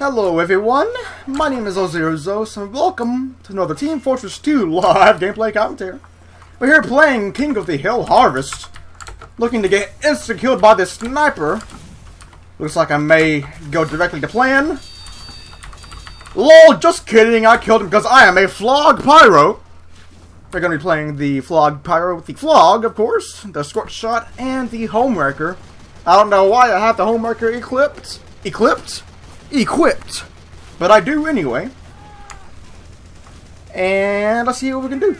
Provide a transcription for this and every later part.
Hello everyone, my name is Zozerozos and welcome to another Team Fortress 2 live gameplay commentary. We're here playing King of the Hill Harvest, looking to get insta-killed by this sniper. Looks like I may go directly to plan. LOL, just kidding, I killed him because I am a Phlog Pyro. We're going to be playing the Phlog Pyro with the Phlog, of course, the Scorch Shot, and the Homewrecker. I don't know why I have the Homewrecker equipped, but I do anyway. And let's see what we can do.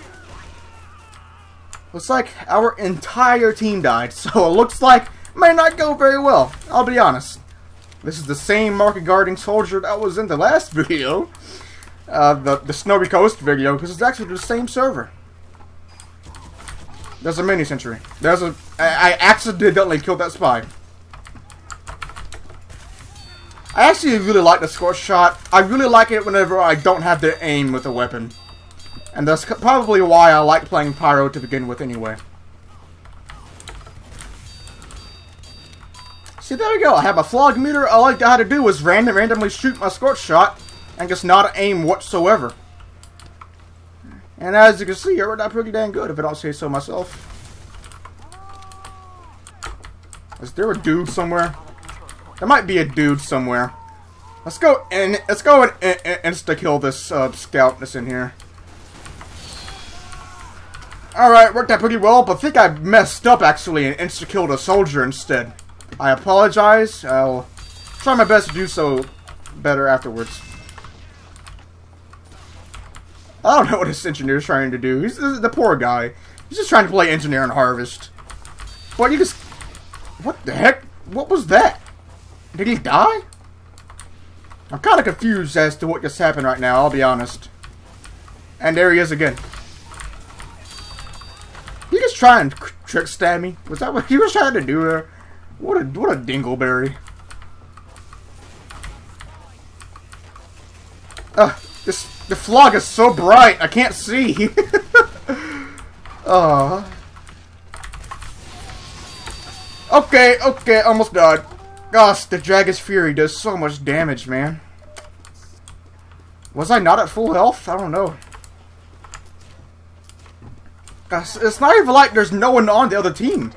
Looks like our entire team died, so it looks like it may not go very well, I'll be honest. This is the same Market Garden soldier that was in the last video, the Snowy Coast video, because it's actually the same server. There's a mini sentry. I accidentally killed that spy. I actually really like the Scorch Shot. I really like it whenever I don't have to aim with a weapon. And that's probably why I like playing Pyro to begin with anyway. See, there we go. I have a Phlog meter. All I gotta do is randomly shoot my Scorch Shot and just not aim whatsoever. And as you can see, it worked out pretty dang good if I don't say so myself. Is there a dude somewhere? There might be a dude somewhere. Let's go and insta kill this scout that's in here. Alright, worked out pretty well, but I think I messed up actually and insta killed a soldier instead. I apologize. I'll try my best to do so better afterwards. I don't know what this engineer's trying to do. He's the poor guy. He's just trying to play engineer and harvest. But you just... What the heck? What was that? Did he die? I'm kind of confused as to what just happened right now, I'll be honest. And there he is again. He just trying to trick stab me. Was that what he was trying to do there? What a dingleberry. The Phlog is so bright, I can't see. Okay, almost died. Gosh, the Dragon's Fury does so much damage, man. Was I not at full health? I don't know. Gosh, it's not even like there's no one on the other team.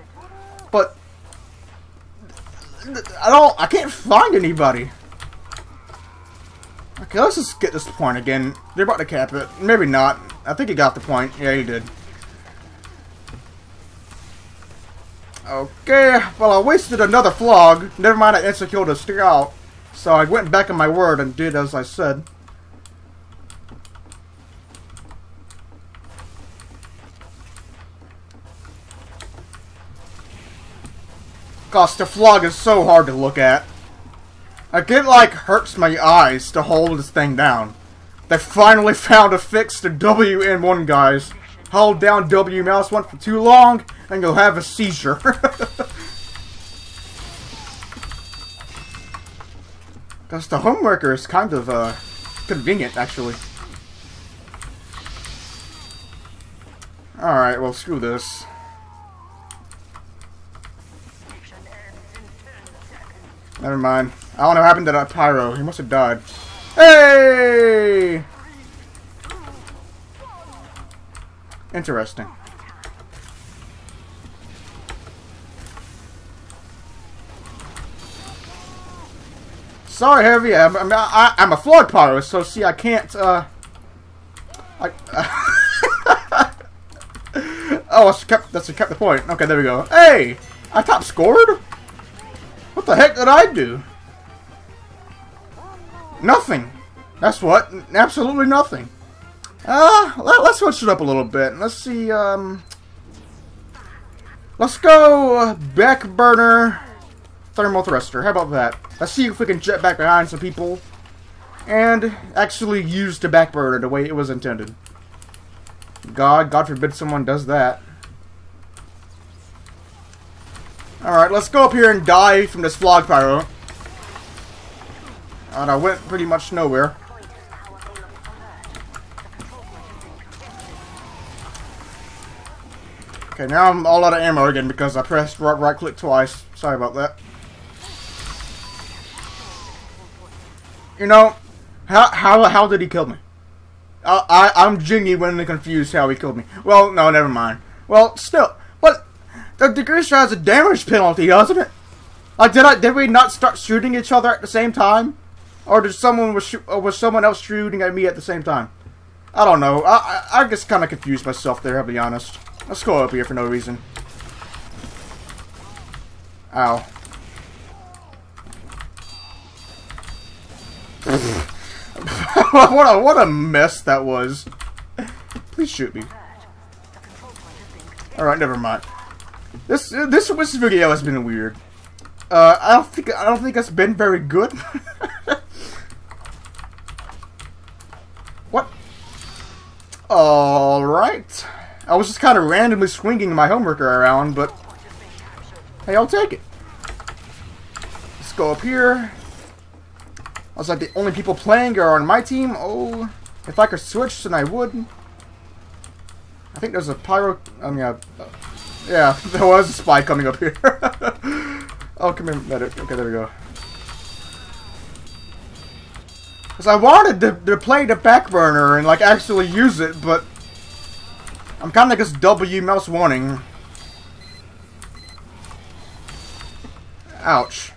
But... I can't find anybody. Okay, let's just get this point again. They're about to cap it. Maybe not. I think he got the point. Yeah, he did. Okay, well I wasted another Phlog. Never mind, I insta-killed a scout. So I went back on my word and did as I said. Gosh, the Phlog is so hard to look at. It like hurts my eyes to hold this thing down. They finally found a fix to WN1, guys. Hold down W mouse one for too long, and you'll have a seizure. Because the Homewrecker is kind of convenient, actually. Alright, well, screw this. Never mind. I don't know what happened to that Pyro. He must have died. Hey! Interesting. Sorry, Heavy. I'm a Phlog Pyro, so see, I can't. Oh, that's kept the point. Okay, there we go. Hey, I top scored. What the heck did I do? Nothing. That's what. Absolutely nothing. Let's switch it up a little bit. Let's see, let's go Back Burner Thermal Thruster. How about that? Let's see if we can jet back behind some people and actually use the Back Burner the way it was intended. God forbid someone does that. Alright, let's go up here and die from this Phlog Pyro. And I went pretty much nowhere. Okay, now I'm all out of ammo again because I pressed right click twice. Sorry about that. You know, how did he kill me? I'm genuinely confused how he killed me. Well, no, never mind. Well, still, but the degree has a damage penalty, doesn't it? Like, did we not start shooting each other at the same time, or did someone was someone else shooting at me at the same time? I don't know. I just kind of confused myself there, to be honest. Let's go up here for no reason. Ow. what a mess that was. Please shoot me. All right, never mind. This video has been weird. I don't think it's been very good. What? All right. I was just kind of randomly swinging my Homewrecker around, but hey, I'll take it. Let's go up here. I was like, the only people playing are on my team. Oh, if I could switch, then I would. I think there's a Pyro. I mean, yeah, there was a spy coming up here. Oh, come here, medic. Okay, there we go. Because I wanted to play the Back Burner and, like, actually use it, but I'm kind of just W mouse warning. Ouch.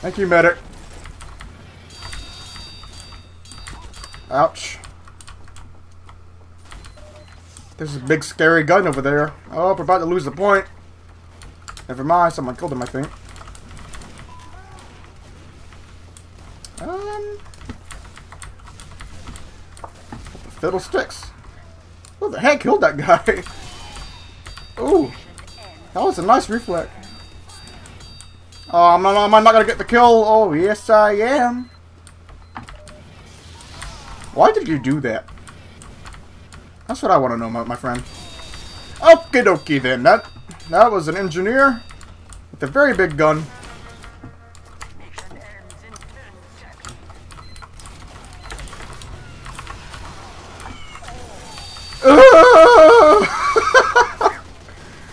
Thank you, medic. Ouch. There's a big scary gun over there. Oh, we're about to lose the point. Never mind, someone killed him, I think. Fiddlesticks. Who the heck killed that guy? Ooh. That was a nice reflex. Oh, am I not gonna get the kill? Oh, yes I am. Why did you do that? That's what I want to know, my friend. Okie dokie then. That was an engineer with a very big gun.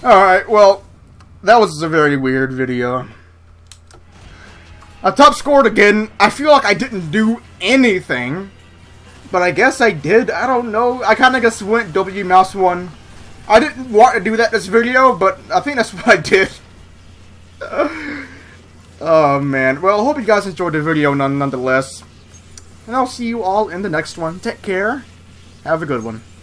Alright, well, that was a very weird video. I top scored again. I feel like I didn't do anything, but I guess I did. I don't know. I kind of just went W mouse one. I didn't want to do that this video, but I think that's what I did. Oh man. Well, I hope you guys enjoyed the video nonetheless, and I'll see you all in the next one. Take care. Have a good one.